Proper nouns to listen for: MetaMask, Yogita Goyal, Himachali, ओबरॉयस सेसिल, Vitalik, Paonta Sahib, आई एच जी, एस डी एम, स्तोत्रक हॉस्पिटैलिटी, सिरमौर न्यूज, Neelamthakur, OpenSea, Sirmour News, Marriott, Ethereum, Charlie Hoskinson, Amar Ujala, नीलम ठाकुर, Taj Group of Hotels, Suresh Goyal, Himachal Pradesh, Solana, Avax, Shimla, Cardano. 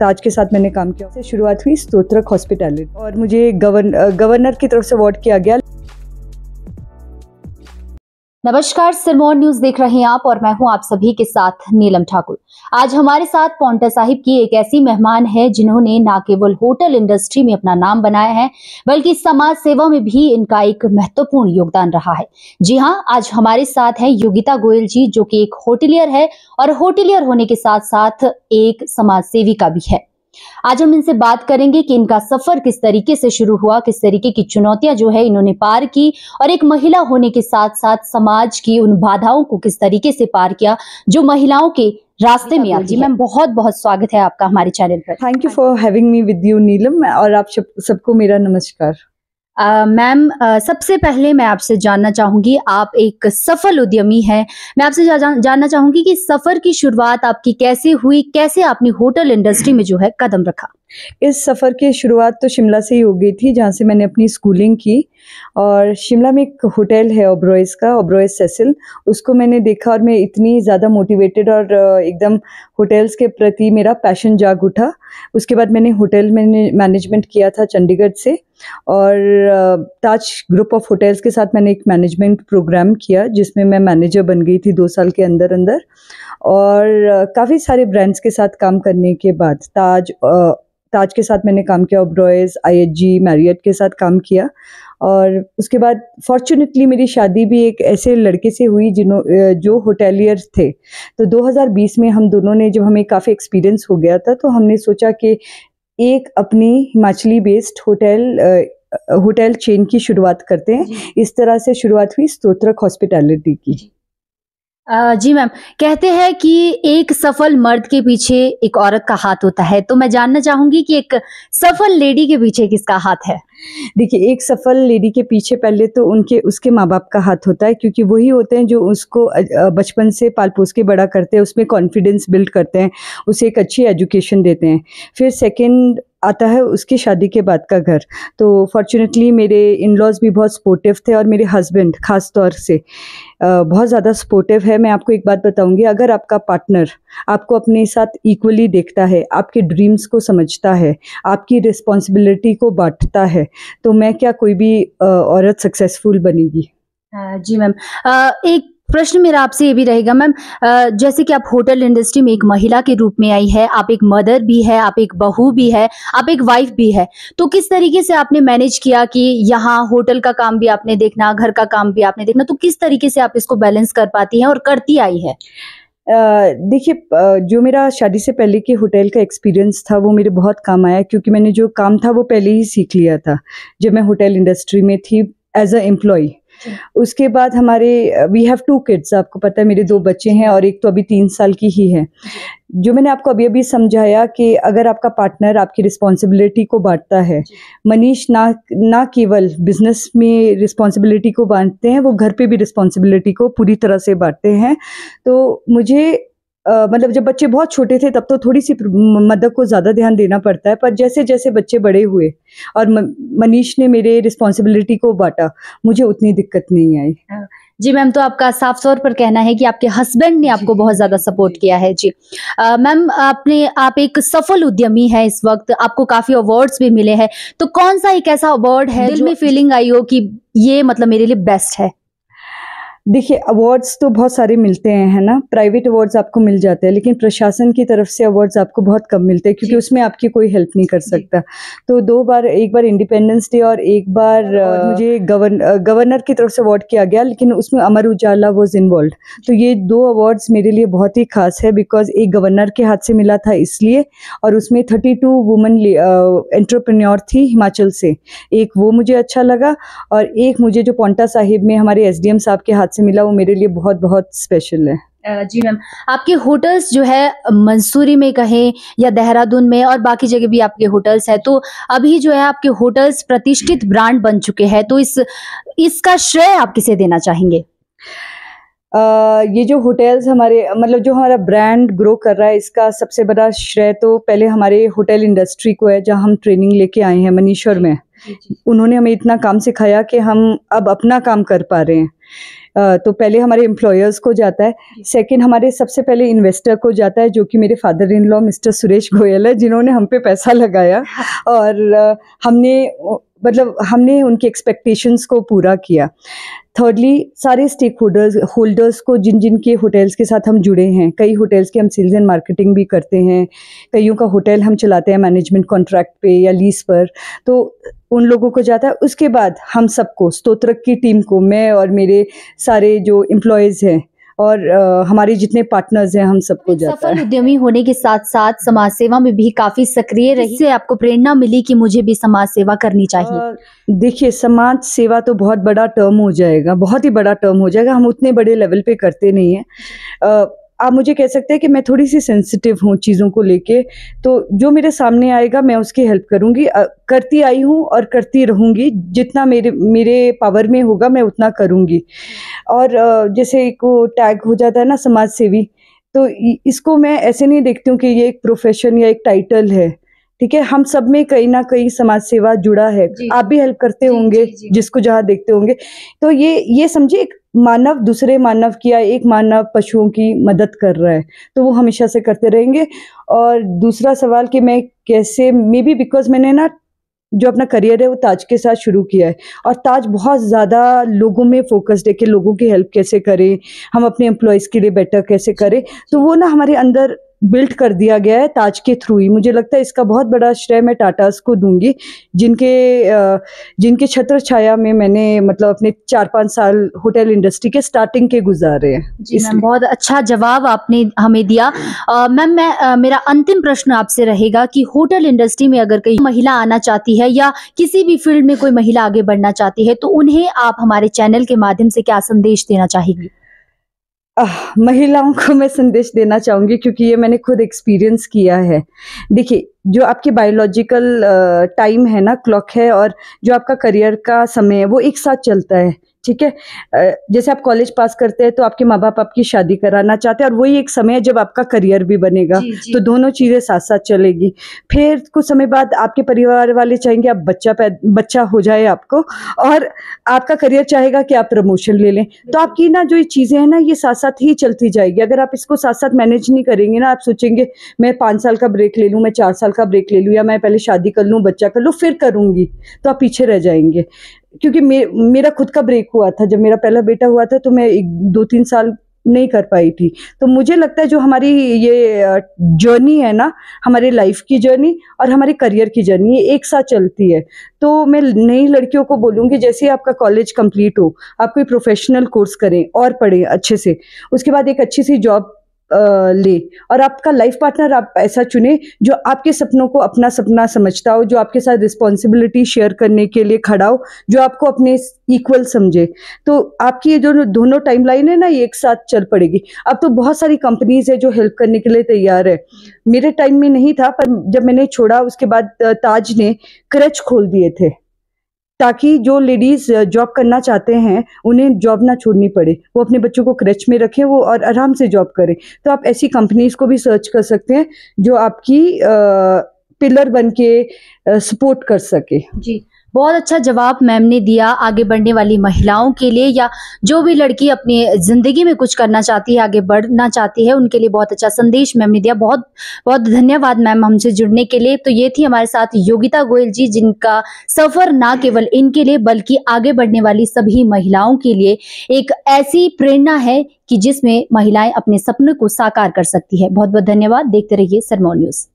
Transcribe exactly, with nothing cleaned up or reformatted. ताज के साथ मैंने काम किया। से शुरुआत हुई स्तोत्रक हॉस्पिटैलिटी और मुझे गवर्न गवर्नर की तरफ से अवार्ड किया गया। नमस्कार, सिरमौर न्यूज देख रहे हैं आप और मैं हूं आप सभी के साथ नीलम ठाकुर। आज हमारे साथ पौंटा साहिब की एक ऐसी मेहमान है जिन्होंने न केवल होटल इंडस्ट्री में अपना नाम बनाया है बल्कि समाज सेवा में भी इनका एक महत्वपूर्ण योगदान रहा है। जी हां, आज हमारे साथ है योगिता गोयल जी, जो कि एक होटलियर है और होटलियर होने के साथ साथ एक समाज सेविका भी है। आज हम इनसे बात करेंगे कि इनका सफर किस तरीके से शुरू हुआ, किस तरीके की चुनौतियां जो है इन्होंने पार की और एक महिला होने के साथ साथ समाज की उन बाधाओं को किस तरीके से पार किया जो महिलाओं के रास्ते में आती है। मैम, बहुत बहुत स्वागत है आपका हमारे चैनल पर। Thank you for having me with you Neelam, और आप सबको मेरा नमस्कार। Uh, मैम uh, सबसे पहले मैं आपसे जानना चाहूंगी, आप एक सफल उद्यमी हैं। मैं आपसे जा, जानना चाहूंगी कि सफर की शुरुआत आपकी कैसे हुई, कैसे आपने होटल इंडस्ट्री में जो है कदम रखा। इस सफर की शुरुआत तो शिमला से ही हो गई थी, जहाँ से मैंने अपनी स्कूलिंग की। और शिमला में एक होटल है ओबरॉयस का, ओबरॉयस सेसिल, उसको मैंने देखा और मैं इतनी ज़्यादा मोटिवेटेड और एकदम होटल्स के प्रति मेरा पैशन जाग उठा। उसके बाद मैंने होटल मैंने मैनेजमेंट किया था चंडीगढ़ से, और ताज ग्रुप ऑफ होटल्स के साथ मैंने एक मैनेजमेंट प्रोग्राम किया जिसमें मैं मैनेजर बन गई थी दो साल के अंदर अंदर। और काफ़ी सारे ब्रांड्स के साथ काम करने के बाद ताज ताज के साथ मैंने काम किया, ओबरॉयस, आई एच जी, मैरियट के साथ काम किया। और उसके बाद फॉर्चुनेटली मेरी शादी भी एक ऐसे लड़के से हुई जिन्हों जो होटेलियर थे। तो दो हज़ार बीस में हम दोनों ने, जब हमें काफ़ी एक्सपीरियंस हो गया था, तो हमने सोचा कि एक अपनी Himachali based hotel hotel chain की शुरुआत करते हैं। इस तरह से शुरुआत हुई स्तोत्रक हॉस्पिटैलिटी की। जी मैम, कहते हैं कि एक सफल मर्द के पीछे एक औरत का हाथ होता है, तो मैं जानना चाहूंगी कि एक सफल लेडी के पीछे किसका हाथ है। देखिए, एक सफल लेडी के पीछे पहले तो उनके उसके माँ बाप का हाथ होता है, क्योंकि वही होते हैं जो उसको बचपन से पाल पोस के बड़ा करते हैं, उसमें कॉन्फिडेंस बिल्ड करते हैं, उसे एक अच्छी एजुकेशन देते हैं। फिर सेकेंड आता है उसकी शादी के बाद का घर। तो फॉर्चुनेटली मेरे इन-लॉज भी बहुत सपोर्टिव थे और मेरे हस्बैंड ख़ास तौर से बहुत ज़्यादा सपोर्टिव है। मैं आपको एक बात बताऊंगी, अगर आपका पार्टनर आपको अपने साथ इक्वली देखता है, आपके ड्रीम्स को समझता है, आपकी रिस्पॉन्सिबिलिटी को बांटता है, तो मैं क्या कोई भी औरत सक्सेसफुल बनेगी। जी मैम, एक प्रश्न मेरा आपसे ये भी रहेगा मैम, जैसे कि आप होटल इंडस्ट्री में एक महिला के रूप में आई है, आप एक मदर भी है, आप एक बहू भी है, आप एक वाइफ भी है, तो किस तरीके से आपने मैनेज किया कि यहाँ होटल का काम भी आपने देखना, घर का काम भी आपने देखना, तो किस तरीके से आप इसको बैलेंस कर पाती हैं और करती आई है। देखिए, जो मेरा शादी से पहले के होटल का एक्सपीरियंस था वो मेरे बहुत काम आया, क्योंकि मैंने जो काम था वो पहले ही सीख लिया था जब मैं होटल इंडस्ट्री में थी एज अ एम्प्लॉय। उसके बाद हमारे वी हैव टू किड्स, आपको पता है मेरे दो बच्चे हैं और एक तो अभी तीन साल की ही है। जो मैंने आपको अभी अभी समझाया कि अगर आपका पार्टनर आपकी रिस्पॉन्सिबिलिटी को बांटता है, मनीष ना ना केवल बिजनेस में रिस्पॉन्सिबिलिटी को बांटते हैं, वो घर पे भी रिस्पॉन्सिबिलिटी को पूरी तरह से बांटते हैं। तो मुझे Uh, मतलब जब बच्चे बहुत छोटे थे तब तो थोड़ी सी मदद को ज़्यादा ध्यान देना पड़ता है, पर जैसे जैसे बच्चे बड़े हुए और मनीष ने मेरे रिस्पॉन्सिबिलिटी को बांटा, मुझे उतनी दिक्कत नहीं आई। जी मैम, तो आपका साफ तौर पर कहना है कि आपके हस्बैंड ने आपको बहुत ज़्यादा सपोर्ट किया है। जी मैम, आपने आप एक सफल उद्यमी हैं, इस वक्त आपको काफ़ी अवार्ड्स भी मिले हैं, तो कौन सा एक ऐसा अवार्ड है दिल में फीलिंग आई हो कि ये मतलब मेरे लिए बेस्ट है। देखिए, अवार्ड्स तो बहुत सारे मिलते हैं, है ना, प्राइवेट अवार्ड्स आपको मिल जाते हैं, लेकिन प्रशासन की तरफ से अवार्ड्स आपको बहुत कम मिलते हैं, क्योंकि उसमें आपकी कोई हेल्प नहीं कर सकता। तो दो बार, एक बार इंडिपेंडेंस डे और एक बार और मुझे गवर्न गवर्नर की तरफ से अवार्ड किया गया, लेकिन उसमें अमर उजाला वॉज इन्वॉल्व। तो ये दो अवार्ड्स मेरे लिए बहुत ही खास है, बिकॉज एक गवर्नर के हाथ से मिला था इसलिए, और उसमें थर्टी टू वुमेन एंट्रप्रन्योर थी हिमाचल से, एक वो मुझे अच्छा लगा, और एक मुझे जो पौंटा साहिब में हमारे एस डी एम साहब के हाथ से मिला, वो मेरे लिए बहुत बहुत स्पेशल है। जी मैम, आपके होटल्स जो है मंसूरी में कहें या देहरादून में और बाकी जगह भी आपके होटल्स हैं, तो अभी जो है आपके होटल्स प्रतिष्ठित ब्रांड बन चुके हैं, तो इस इसका श्रेय आप किसे देना चाहेंगे। Uh, ये जो होटल्स हमारे, मतलब जो हमारा ब्रांड ग्रो कर रहा है, इसका सबसे बड़ा श्रेय तो पहले हमारे होटल इंडस्ट्री को है, जहां हम ट्रेनिंग लेके आए हैं मनीश्वर में। उन्होंने हमें इतना काम सिखाया कि हम अब अपना काम कर पा रहे हैं। तो पहले हमारे एम्प्लॉयर्स को जाता है, सेकंड हमारे सबसे पहले इन्वेस्टर को जाता है जो कि मेरे father in law mister Suresh Goyal है, जिन्होंने हम पे पैसा लगाया और हमने मतलब हमने उनकी एक्सपेक्टेशंस को पूरा किया। थर्डली सारे स्टेक होल्डर्स होल्डर्स को जिन जिन के होटल्स के साथ हम जुड़े हैं, कई होटल्स के हम सेल्स एंड मार्केटिंग भी करते हैं, कईयों का होटल हम चलाते हैं मैनेजमेंट कॉन्ट्रैक्ट पे या लीज पर, तो उन लोगों को जाता है। उसके बाद हम सबको स्तोत्रक की टीम को, मैं और मेरे सारे जो एम्प्लॉयज़ हैं और आ, हमारे जितने पार्टनर्स हैं, हम सबको जाता सफल है। सफल उद्यमी होने के साथ साथ समाज सेवा में भी काफी सक्रिय रही, इससे आपको प्रेरणा मिली कि मुझे भी समाज सेवा करनी चाहिए? देखिए, समाज सेवा तो बहुत बड़ा टर्म हो जाएगा, बहुत ही बड़ा टर्म हो जाएगा, हम उतने बड़े लेवल पे करते नहीं हैं। आप मुझे कह सकते हैं कि मैं थोड़ी सी सेंसिटिव हूँ चीज़ों को लेके, तो जो मेरे सामने आएगा मैं उसकी हेल्प करूँगी, करती आई हूँ और करती रहूँगी, जितना मेरे मेरे पावर में होगा मैं उतना करूँगी। और जैसे एक टैग हो जाता है ना समाज सेवी, तो इसको मैं ऐसे नहीं देखती हूँ कि ये एक प्रोफेशन या एक टाइटल है, ठीक है, हम सब में कहीं ना कहीं समाज सेवा जुड़ा है। आप भी हेल्प करते जी, होंगे जी, जी, जिसको जहाँ देखते होंगे, तो ये ये समझिए एक मानव दूसरे मानव की या एक मानव पशुओं की मदद कर रहा है, तो वो हमेशा से करते रहेंगे। और दूसरा सवाल कि मैं कैसे, मे बी बिकॉज मैंने ना जो अपना करियर है वो ताज के साथ शुरू किया है और ताज बहुत ज़्यादा लोगों में फोकस्ड है कि लोगों की हेल्प कैसे करें, हम अपने एम्प्लॉयज़ के लिए बेटर कैसे करें, तो वो ना हमारे अंदर बिल्ड कर दिया गया है ताज के थ्रू ही। मुझे लगता है इसका बहुत बड़ा श्रेय मैं टाटास को दूंगी, जिनके जिनके छत्र छाया में मैंने मतलब अपने चार पाँच साल होटल इंडस्ट्री के स्टार्टिंग के गुजारे हैं। जी मैम, बहुत अच्छा जवाब आपने हमें दिया। मैम मैं आ, मेरा अंतिम प्रश्न आपसे रहेगा कि होटल इंडस्ट्री में अगर कोई महिला आना चाहती है या किसी भी फील्ड में कोई महिला आगे बढ़ना चाहती है, तो उन्हें आप हमारे चैनल के माध्यम से क्या संदेश देना चाहेंगी? महिलाओं को मैं संदेश देना चाहूँगी, क्योंकि ये मैंने खुद एक्सपीरियंस किया है। देखिए, जो आपके बायोलॉजिकल टाइम है ना, क्लॉक है, और जो आपका करियर का समय है, वो एक साथ चलता है, ठीक है। जैसे आप कॉलेज पास करते हैं तो आपके माँ बाप आपकी शादी कराना चाहते हैं, और वही एक समय है जब आपका करियर भी बनेगा, जी, जी। तो दोनों चीज़ें साथ साथ चलेगी। फिर कुछ समय बाद आपके परिवार वाले चाहेंगे आप बच्चा बच्चा हो जाए आपको, और आपका करियर चाहेगा कि आप प्रमोशन ले लें, तो आपकी ना जो ये चीज़ें हैं ना, ये साथ साथ ही चलती जाएगी। अगर आप इसको साथ साथ मैनेज नहीं करेंगे ना, आप सोचेंगे मैं पाँच साल का ब्रेक ले लूँ, मैं चार साल का ब्रेक ले लूँ, या मैं पहले शादी कर लूँ, बच्चा कर लूँ, फिर करूँगी, तो आप पीछे रह जाएंगे। क्योंकि मे, मेरा खुद का ब्रेक हुआ था, जब मेरा पहला बेटा हुआ था तो मैं एक दो तीन साल नहीं कर पाई थी। तो मुझे लगता है जो हमारी ये जर्नी है ना, हमारे लाइफ की जर्नी और हमारे करियर की जर्नी, ये एक साथ चलती है। तो मैं नई लड़कियों को बोलूँगी, जैसे ही आपका कॉलेज कंप्लीट हो, आप कोई प्रोफेशनल कोर्स करें और पढ़ें अच्छे से, उसके बाद एक अच्छी सी जॉब ले, और आपका लाइफ पार्टनर आप ऐसा चुने जो आपके सपनों को अपना सपना समझता हो, जो आपके साथ रिस्पॉन्सिबिलिटी शेयर करने के लिए खड़ा हो, जो आपको अपने इक्वल समझे। तो आपकी ये जो दोनों टाइमलाइन है ना, ये एक साथ चल पड़ेगी। अब तो बहुत सारी कंपनीज है जो हेल्प करने के लिए तैयार है, मेरे टाइम में नहीं था, पर जब मैंने छोड़ा उसके बाद ताज ने क्रच खोल दिए थे ताकि जो लेडीज जॉब करना चाहते हैं उन्हें जॉब ना छोड़नी पड़े, वो अपने बच्चों को क्रच में रखें वो और आराम से जॉब करें। तो आप ऐसी कंपनीज को भी सर्च कर सकते हैं जो आपकी आ, पिलर बन के सपोर्ट कर सके। जी, बहुत अच्छा जवाब मैम ने दिया। आगे बढ़ने वाली महिलाओं के लिए या जो भी लड़की अपनी ज़िंदगी में कुछ करना चाहती है, आगे बढ़ना चाहती है, उनके लिए बहुत अच्छा संदेश मैम ने दिया। बहुत बहुत धन्यवाद मैम हमसे जुड़ने के लिए। तो ये थी हमारे साथ योगिता गोयल जी, जिनका सफ़र ना केवल इनके लिए बल्कि आगे बढ़ने वाली सभी महिलाओं के लिए एक ऐसी प्रेरणा है कि जिसमें महिलाएं अपने सपनों को साकार कर सकती है। बहुत बहुत धन्यवाद। देखते रहिए सिरमौर न्यूज़।